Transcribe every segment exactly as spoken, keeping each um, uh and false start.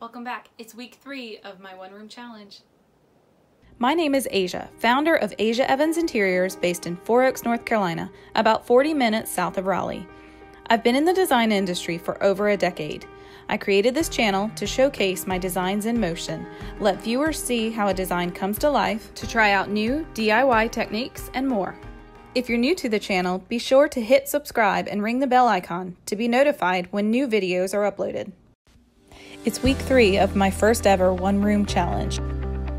Welcome back. It's week three of my One Room Challenge. My name is Asia, founder of Asia Evans Interiors based in Four Oaks, North Carolina, about forty minutes south of Raleigh. I've been in the design industry for over a decade. I created this channel to showcase my designs in motion, let viewers see how a design comes to life, to try out new D I Y techniques, and more. If you're new to the channel, be sure to hit subscribe and ring the bell icon to be notified when new videos are uploaded. It's week three of my first ever One Room Challenge,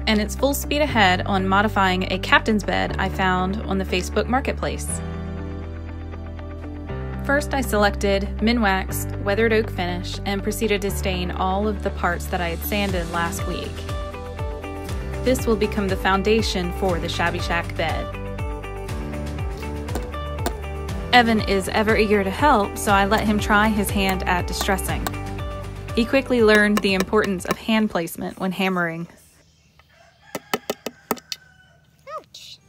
and it's full speed ahead on modifying a captain's bed I found on the Facebook Marketplace. First, I selected Minwax Weathered Oak finish and proceeded to stain all of the parts that I had sanded last week. This will become the foundation for the Shabby Shack bed. Evan is ever eager to help, so I let him try his hand at distressing. He quickly learned the importance of hand placement when hammering. Ouch.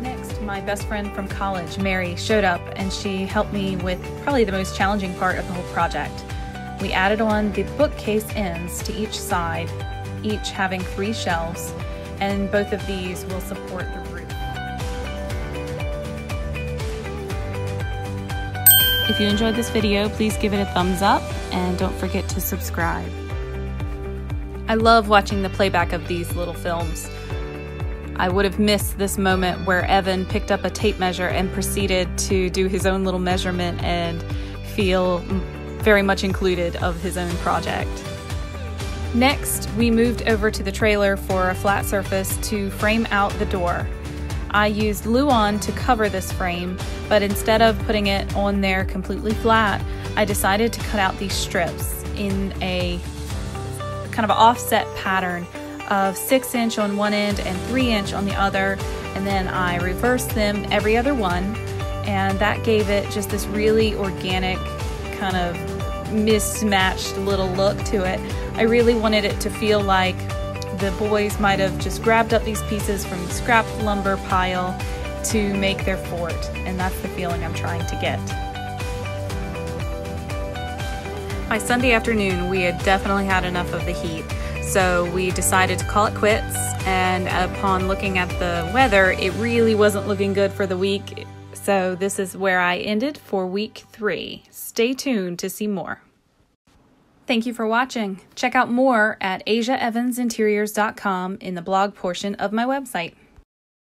Next, my best friend from college, Mary, showed up and she helped me with probably the most challenging part of the whole project. We added on the bookcase ends to each side, each having three shelves, and both of these will support the roof. If you enjoyed this video, please give it a thumbs up and don't forget to subscribe. I love watching the playback of these little films. I would have missed this moment where Evan picked up a tape measure and proceeded to do his own little measurement and feel very much included of his own project. Next, we moved over to the trailer for a flat surface to frame out the door. I used Luan to cover this frame, but instead of putting it on there completely flat, I decided to cut out these strips in a kind of offset pattern of six inch on one end and three inch on the other, and then I reversed them every other one, and that gave it just this really organic kind of mismatched little look to it. I really wanted it to feel like the boys might have just grabbed up these pieces from the scrap lumber pile to make their fort, and that's the feeling I'm trying to get. By Sunday afternoon, we had definitely had enough of the heat, so we decided to call it quits, and upon looking at the weather, it really wasn't looking good for the week. So this is where I ended for week three. Stay tuned to see more. Thank you for watching. Check out more at asia evans interiors dot com in the blog portion of my website.